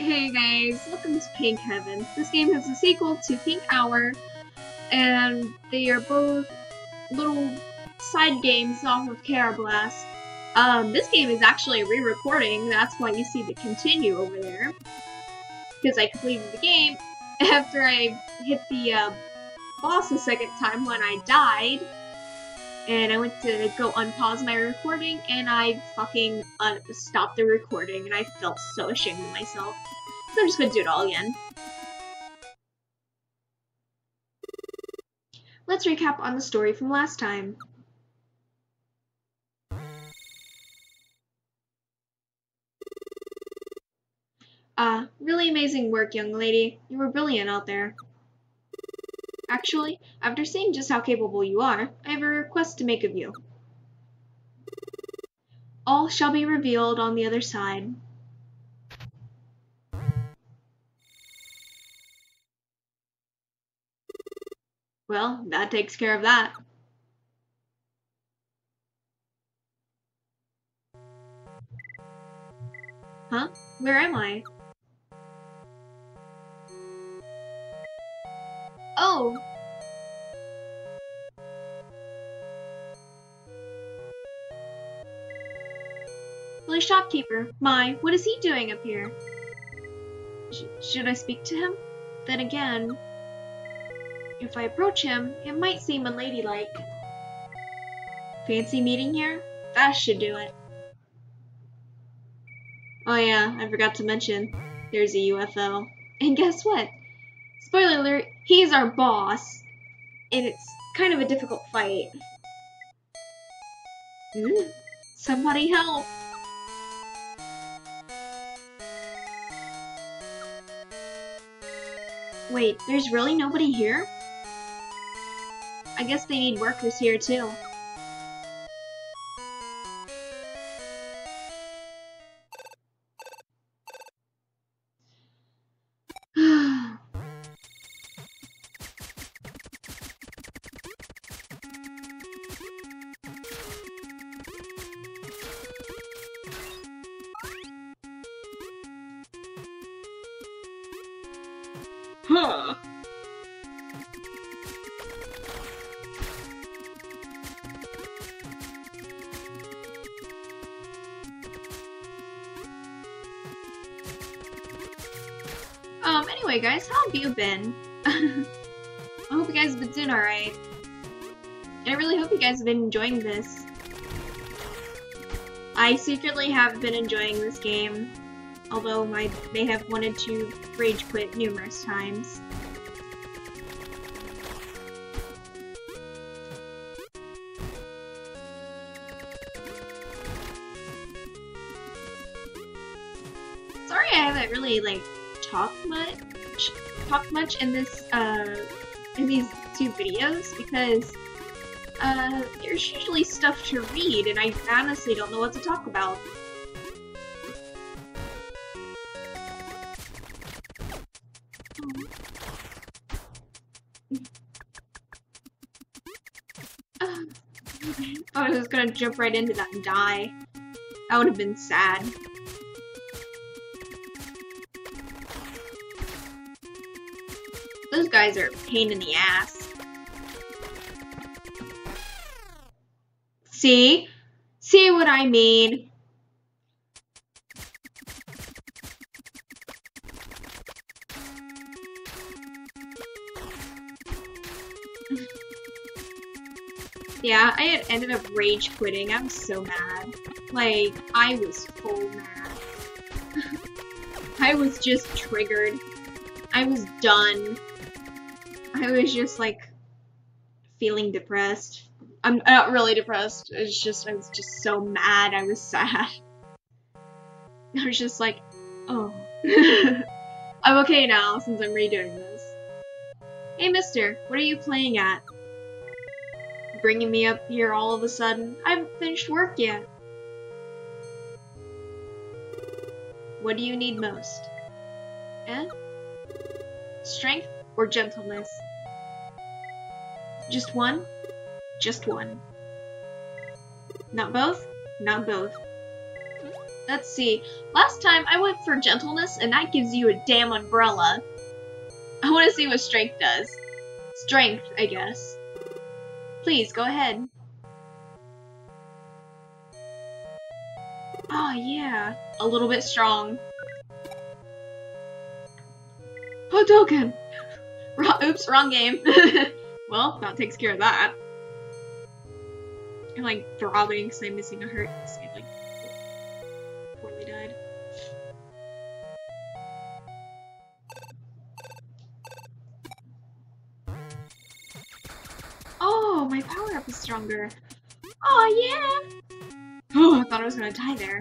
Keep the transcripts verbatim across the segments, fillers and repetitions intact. Hey guys, welcome to Pink Heaven. This game is a sequel to Pink Hour, and they are both little side games off of Kero Blast. Um, this game is actually a re-recording, that's why you see the continue over there. Because I completed the game after I hit the uh, boss a second time when I died. And I went to go unpause my recording, and I fucking stopped the recording, and I felt so ashamed of myself. So I'm just gonna do it all again. Let's recap on the story from last time. Uh, really amazing work, young lady. You were brilliant out there. Actually, after seeing just how capable you are, I have a request to make of you. All shall be revealed on the other side. Well, that takes care of that. Huh? Where am I? Oh! Well, shopkeeper, my, what is he doing up here? Sh should I speak to him? Then again, if I approach him, it might seem unladylike. Fancy meeting here? That should do it. Oh yeah, I forgot to mention, there's a U F O. And guess what? Spoiler alert, he's our boss, and it's kind of a difficult fight. Mm, somebody help! Wait, there's really nobody here? I guess they need workers here too. Huh. Um, anyway guys, how have you been? I hope you guys have been doing alright. And I really hope you guys have been enjoying this. I secretly have been enjoying this game. Although I may have wanted to rage quit numerous times. Sorry I haven't really like talked much talked much in this uh in these two videos because uh there's usually stuff to read and I honestly don't know what to talk about. I was just gonna jump right into that and die. That would have been sad. Those guys are a pain in the ass. See? See what I mean? Yeah, I ended up rage quitting. I'm so mad. Like, I was full mad. I was just triggered. I was done. I was just, like, feeling depressed. I'm not really depressed. It's just, I was just so mad. I was sad. I was just like, oh. I'm okay now since I'm redoing this. Hey, mister, what are you playing at? Bringing me up here all of a sudden. I haven't finished work yet. What do you need most? Eh? Strength or gentleness? Just one? Just one. Not both? Not both. Let's see. Last time I went for gentleness, and that gives you a damn umbrella. I want to see what strength does. Strength, I guess. Please, go ahead. Oh, yeah. A little bit strong. Hadouken! Oops, wrong game. Well, that takes care of that. I'm like throbbing because I'm missing a hurt. I like poorly died. Oh, my power up is stronger. Oh yeah! Oh, I thought I was gonna die there.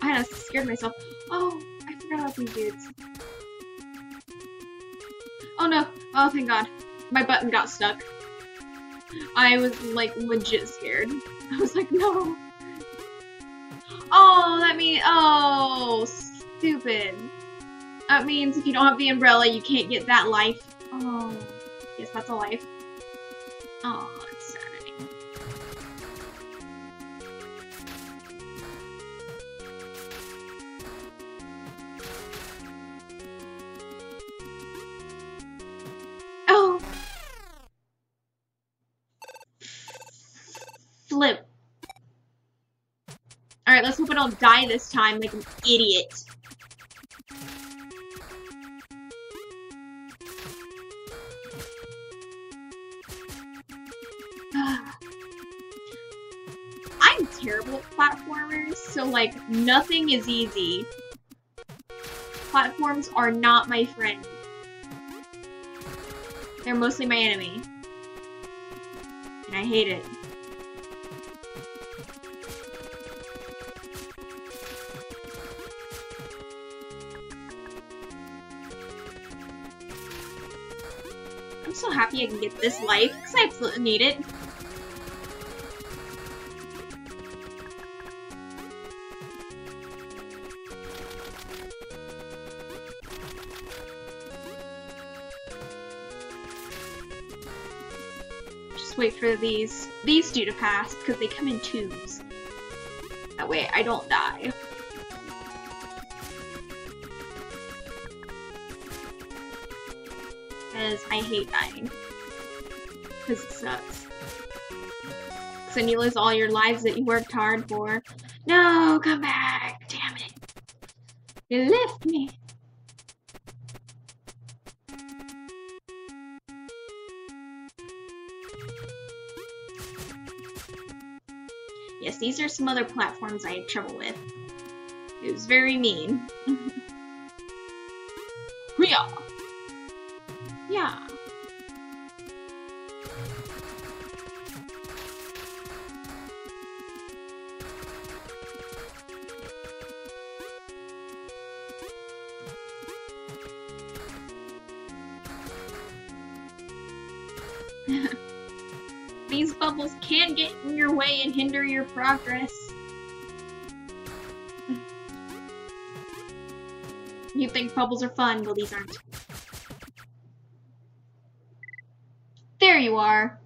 I kind of scared myself. Oh, I forgot about these dudes. Oh no! Oh, thank God. My button got stuck. I was, like, legit scared. I was like, no! Oh, that means- oh, stupid. That means if you don't have the umbrella, you can't get that life. Oh, yes, that's a life. Oh, it's saddening. Flip. Alright, let's hope I don't die this time like an idiot. I'm terrible at platformers, so like, nothing is easy. Platforms are not my friend. They're mostly my enemy. And I hate it. I'm so happy I can get this life, because I absolutely need it. Just wait for these these two to pass, because they come in twos. That way I don't die. Because I hate dying. Because it sucks. Because then you lose all your lives that you worked hard for. No, come back! Damn it! You left me! Yes, these are some other platforms I had trouble with. It was very mean. Hoo-yah! Yeah. These bubbles can get in your way and hinder your progress. You think bubbles are fun? Well, these aren't. You are.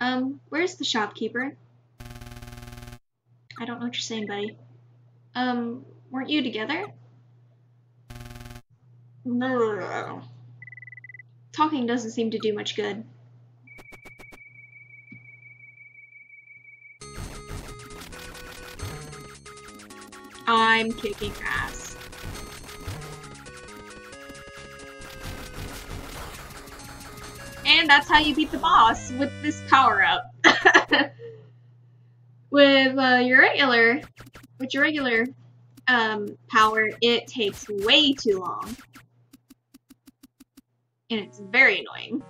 Um, where's the shopkeeper? I don't know what you're saying, buddy. Um, weren't you together? No. Talking doesn't seem to do much good. I'm kicking ass. And that's how you beat the boss, with this power-up. With uh, your regular, with your regular um, power, it takes way too long. And it's very annoying.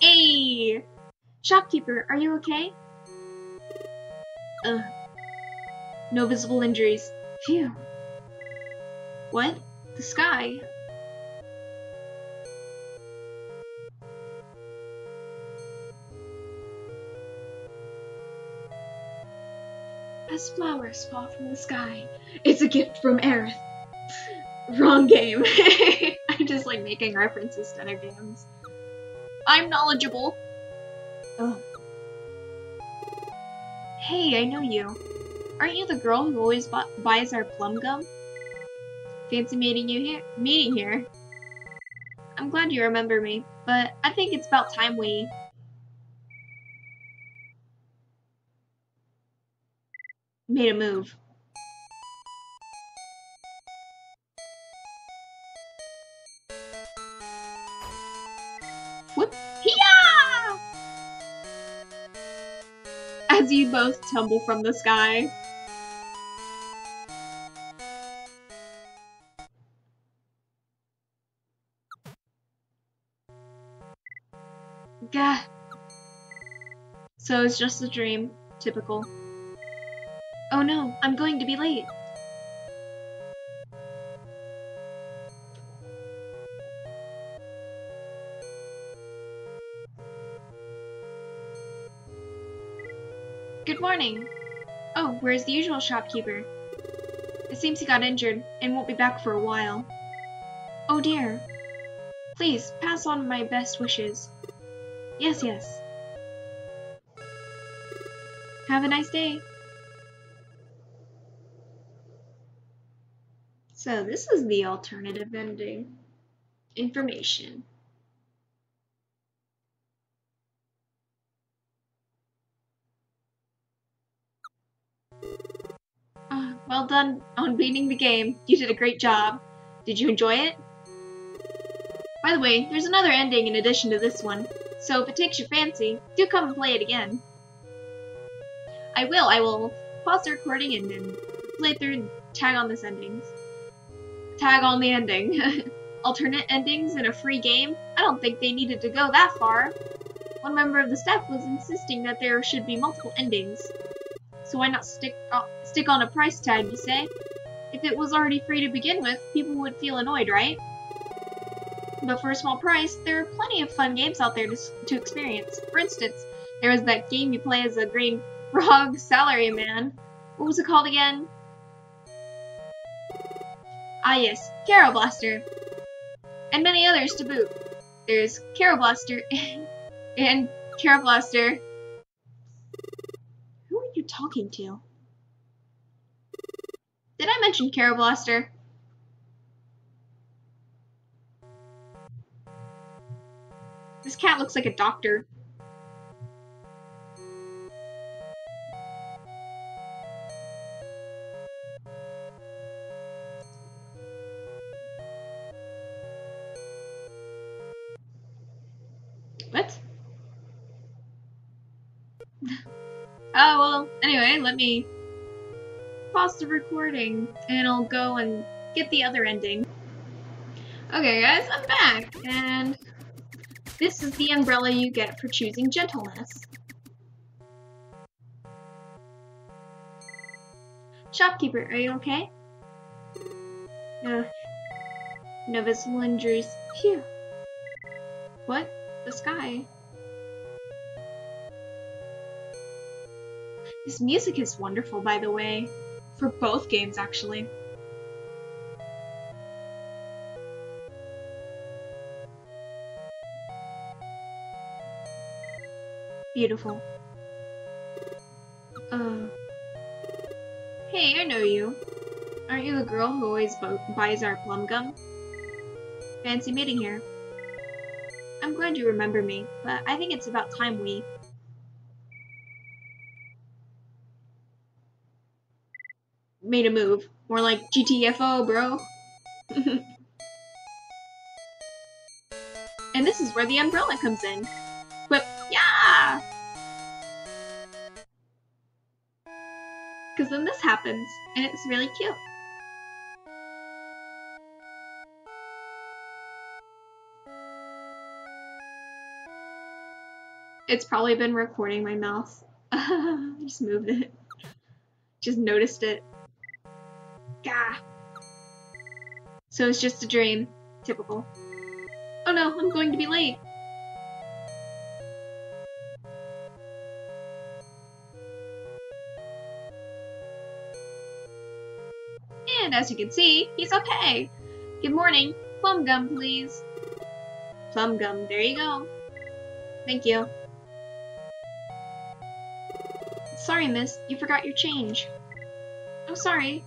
Hey! Shopkeeper, are you okay? Ugh. No visible injuries. Phew. What? The sky? As flowers fall from the sky, it's a gift from Aerith. Wrong game. I just like making references to other games. I'm knowledgeable. Ugh. Hey, I know you. Aren't you the girl who always bu buys our plum gum? Fancy meeting you here. Meeting here. I'm glad you remember me, but I think it's about time we... made a move. Whoop! Hiya! As you both tumble from the sky. Gah. So it's just a dream. Typical. Oh no, I'm going to be late. Good morning. Oh, where's the usual shopkeeper? It seems he got injured and won't be back for a while. Oh dear. Please, pass on my best wishes. Yes, yes. Have a nice day. So this is the alternative ending. Information. Uh, well done on beating the game. You did a great job. Did you enjoy it? By the way, there's another ending in addition to this one. So if it takes your fancy, do come and play it again. I will. I will pause the recording and then play through and tag on this endings. Tag on the ending. Alternate endings in a free game? I don't think they needed to go that far. One member of the staff was insisting that there should be multiple endings. So why not stick, uh, stick on a price tag, you say? If it was already free to begin with, people would feel annoyed, right? But for a small price, there are plenty of fun games out there to, to experience. For instance, there was that game you play as a green frog salaryman. What was it called again? Ah yes, Kero Blaster. And many others to boot. There's Kero Blaster and Kero Blaster. Who are you talking to? Did I mention Kero Blaster? This cat looks like a doctor. What? Oh, well, anyway, let me pause the recording and I'll go and get the other ending. Okay, guys, I'm back, and... this is the umbrella you get for choosing gentleness. Shopkeeper, are you okay? No. No visible injuries. Phew. What? The sky. This music is wonderful, by the way. For both games, actually. Beautiful. Uh. Hey, I know you. Aren't you the girl who always buys our plum gum? Fancy meeting here. I'm glad you remember me, but I think it's about time we... made a move. More like G T F O, bro. And this is where the umbrella comes in. Whip. Yeah! Because then this happens, and it's really cute. It's probably been recording my mouth. Just moved it. Just noticed it. Gah! So it's just a dream. Typical. Oh no, I'm going to be late. And as you can see, he's okay. Good morning. Plum gum, please. Plum gum, there you go. Thank you. Sorry, miss. You forgot your change. sorry.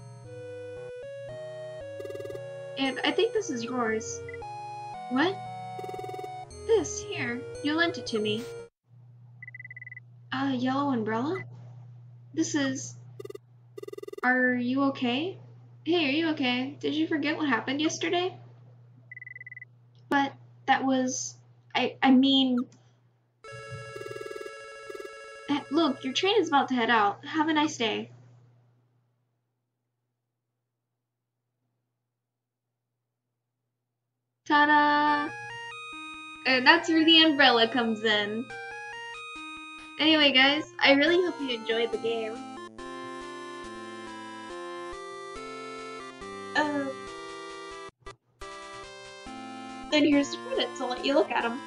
And I think this is yours. What? This, here. You lent it to me. A yellow umbrella? This is... Are you okay? Hey, are you okay? Did you forget what happened yesterday? But that was... I, I mean... Look, your train is about to head out. Have a nice day. Ta-da! And that's where the umbrella comes in. Anyway, guys, I really hope you enjoyed the game. Uh, and here's the credits. I'll let you look at them.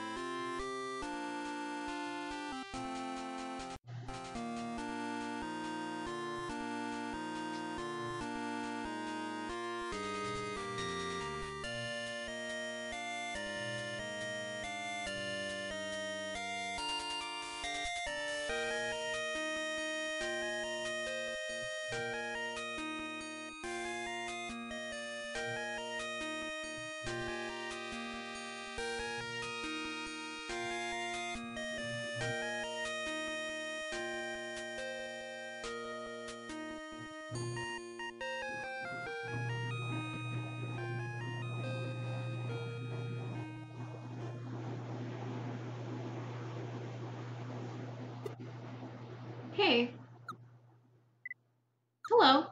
Hello.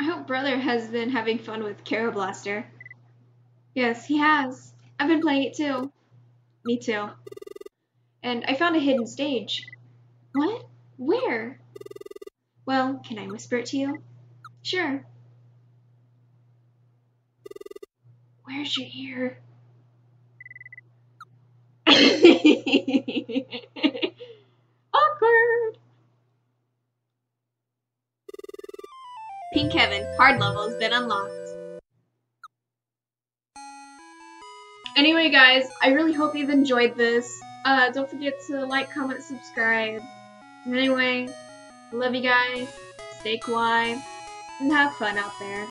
I hope brother has been having fun with Kero Blaster. Yes, he has. I've been playing it too. Me too. And I found a hidden stage. What? Where? Well, can I whisper it to you? Sure. Where's your ear? Awkward! Pink Heaven, hard level has been unlocked. Anyway guys, I really hope you've enjoyed this. Uh, don't forget to like, comment, subscribe. And anyway, love you guys, stay kawaii, and have fun out there.